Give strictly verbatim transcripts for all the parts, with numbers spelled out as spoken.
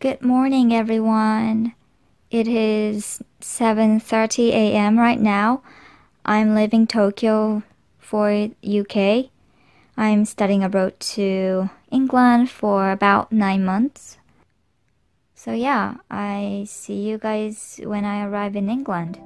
Good morning, everyone. It is seven thirty a m right now. I'm leaving Tokyo for U K. I'm studying abroad to England for about nine months. So yeah, I see you guys when I arrive in England.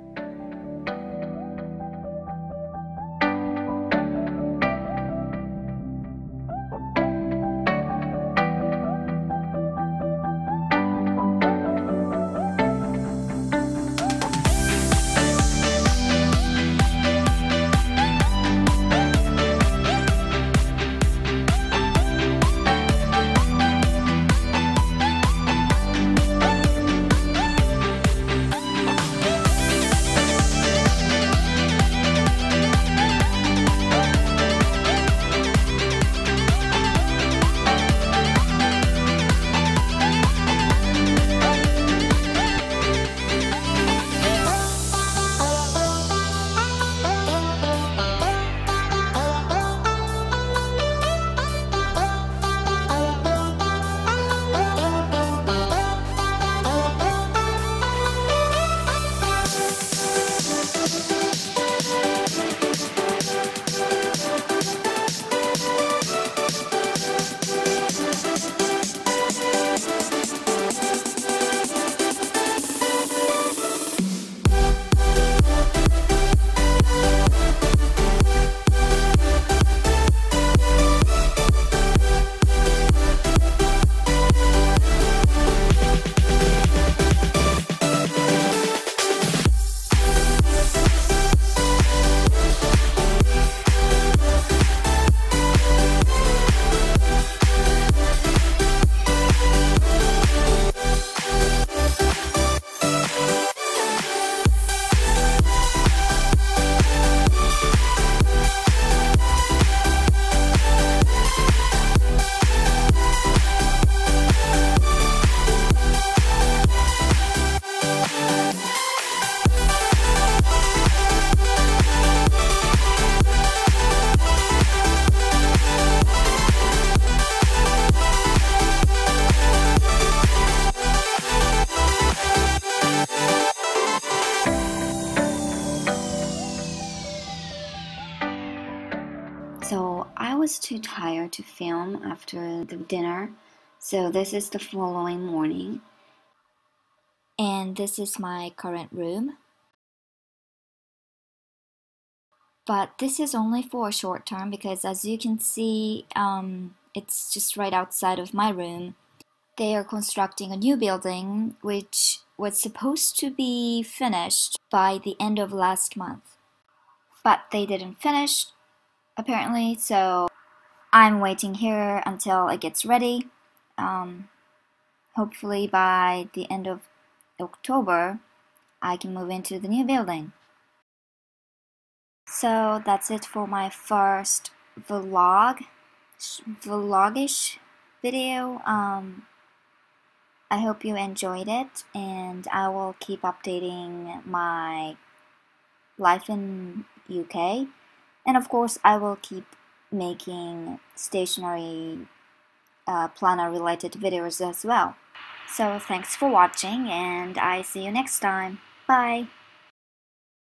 So I was too tired to film after the dinner, so this is the following morning. And this is my current room. But this is only for a short term because, as you can see, um, it's just right outside of my room. They are constructing a new building which was supposed to be finished by the end of last month. But they didn't finish, apparently, so I'm waiting here until it gets ready. Um, hopefully by the end of October I can move into the new building. So that's it for my first vlog, vlogish video. Um, I hope you enjoyed it, and I will keep updating my life in U K. And of course, I will keep making stationery uh, planner related videos as well. So thanks for watching, and I see you next time. Bye!